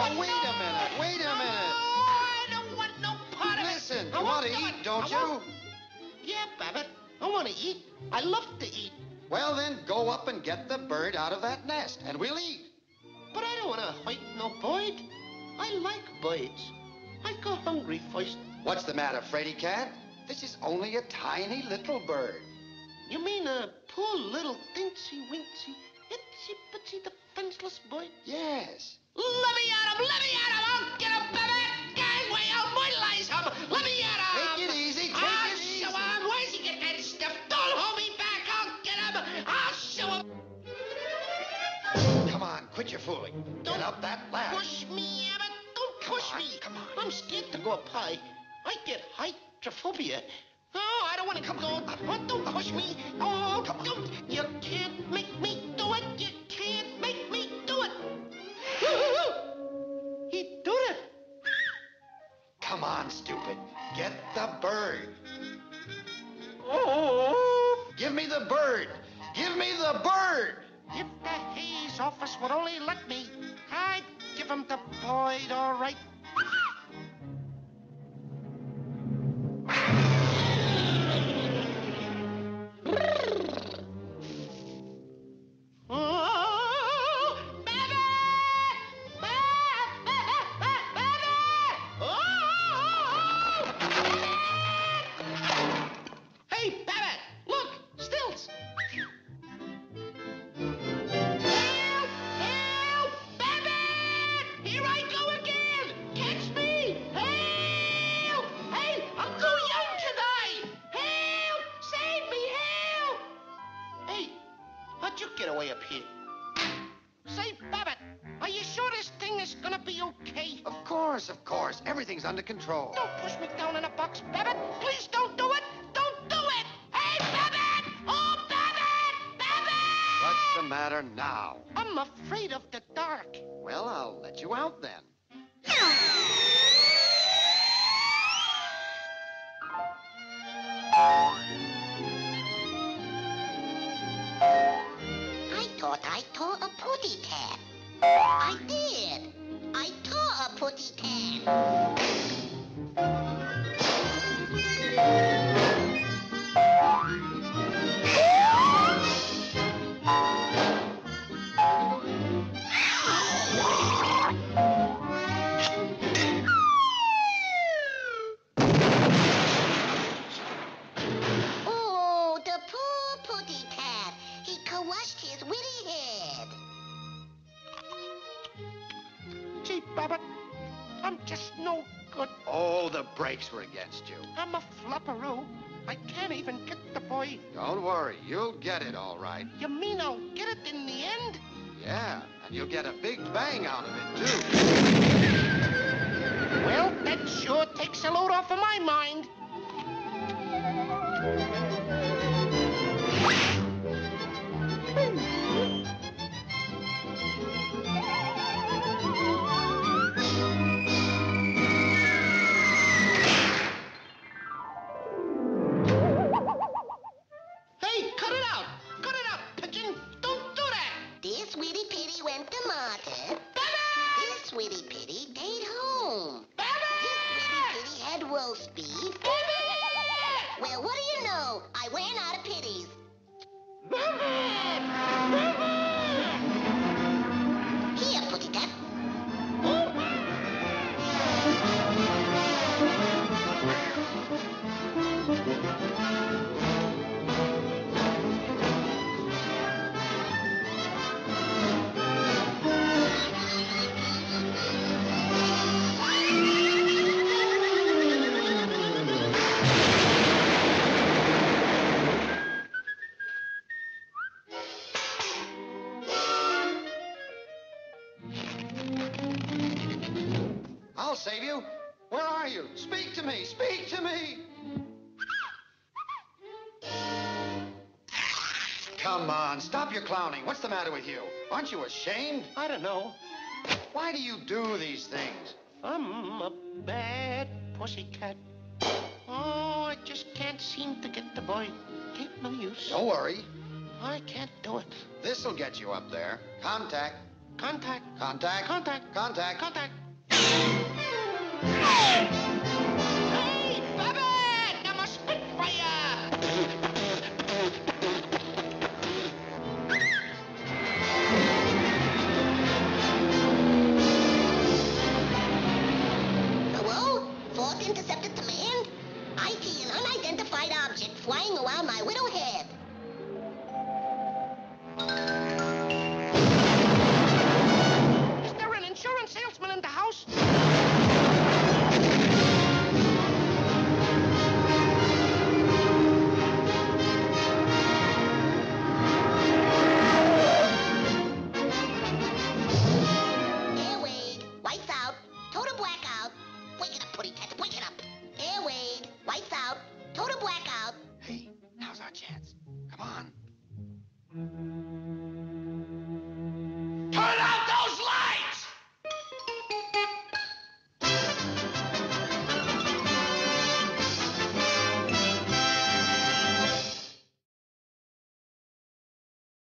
Now, wait a minute. I don't want no part of it. Listen, you want to eat, don't you? Yeah, Babbitt, I want to eat. I love to eat. Well, then, go up and get the bird out of that nest, and we'll eat. But I don't want to fight no bird. I like birds. I go hungry first. What's the matter, Fraidy Cat? This is only a tiny little bird. You mean a poor little dincy-wincy, itsy-bitsy, defenseless boy? Yes. Let me at him! I'll get him, Babbitt! Gangway, I'll brutalize him! Let me at him! Take it easy, take it easy! I'll show him! Where's he getting that stuff? Don't hold me back! I'll get him! I'll show him! Come on, quit your fooling. Don't get up that ladder. Push me, Abbott! Don't push me! Come on. I'm scared to go up high. I get hydrophobia. Oh, I don't want to come down. Oh, don't push me. Oh, come on. Don't. You can't make me do it. You can't make me do it. He did it. Come on, stupid. Get the bird. Oh. Give me the bird. Give me the bird. If the Hayes office would only let me, I'd give him the bird, all right. Of course. Everything's under control. Don't push me down in a box, Babbitt. Please don't do it. Don't do it. Hey, Babbitt! Oh, Babbitt! Babbitt! What's the matter now? I'm afraid of the dark. Well, I'll let you out then. I thought I tore a putty tab. I did. I tore a putty can. Oh, the poor putty cat. He coerced his witty head. Babbitt, I'm just no good. All the brakes were against you. I'm a flopperoo. I can't even get the boy. Don't worry, you'll get it all right. You mean I'll get it in the end? Yeah, and you'll get a big bang out of it, too. Well, that sure takes a load off of my mind. Come on, stop your clowning. What's the matter with you? Aren't you ashamed? I don't know. Why do you do these things? I'm a bad pussycat. Oh, I just can't seem to get the boy. Ain't no use. Don't worry. I can't do it. This'll get you up there. Contact. Contact. Contact. Contact. Contact. Contact. Hey, Babbitt! I'm a Spitfire! Hello? Fog intercepted command? I see an unidentified object flying around my widow head. Is there an insurance salesman in the house? Airwade, lights out, total blackout. Wake it up, Woody Cat, wake it up. Airwade, lights out, total blackout. Hey, now's our chance. Come on.